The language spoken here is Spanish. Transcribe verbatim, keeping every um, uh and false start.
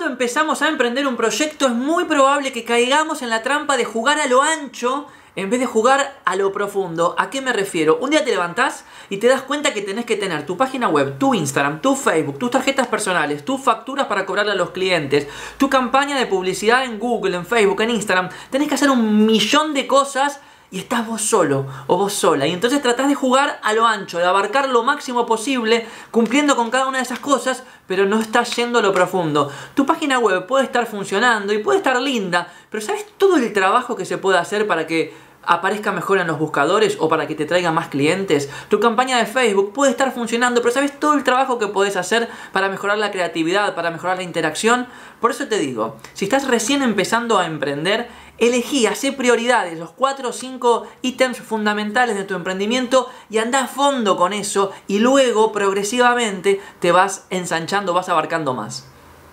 cuando empezamos a emprender un proyecto es muy probable que caigamos en la trampa de jugar a lo ancho en vez de jugar a lo profundo. ¿A qué me refiero? Un día te levantás y te das cuenta que tenés que tener tu página web, tu Instagram, tu Facebook, tus tarjetas personales, tus facturas para cobrarle a los clientes, tu campaña de publicidad en Google, en Facebook, en Instagram. Tenés que hacer un millón de cosas y estás vos solo o vos sola. Y entonces tratás de jugar a lo ancho, de abarcar lo máximo posible, cumpliendo con cada una de esas cosas, pero no estás yendo a lo profundo. Tu página web puede estar funcionando y puede estar linda, pero ¿sabes todo el trabajo que se puede hacer para que aparezca mejor en los buscadores o para que te traiga más clientes? Tu campaña de Facebook puede estar funcionando, pero ¿sabes todo el trabajo que podés hacer para mejorar la creatividad, para mejorar la interacción? Por eso te digo, si estás recién empezando a emprender, elegí, hacé prioridades, los cuatro o cinco ítems fundamentales de tu emprendimiento y andá a fondo con eso, y luego progresivamente te vas ensanchando, vas abarcando más.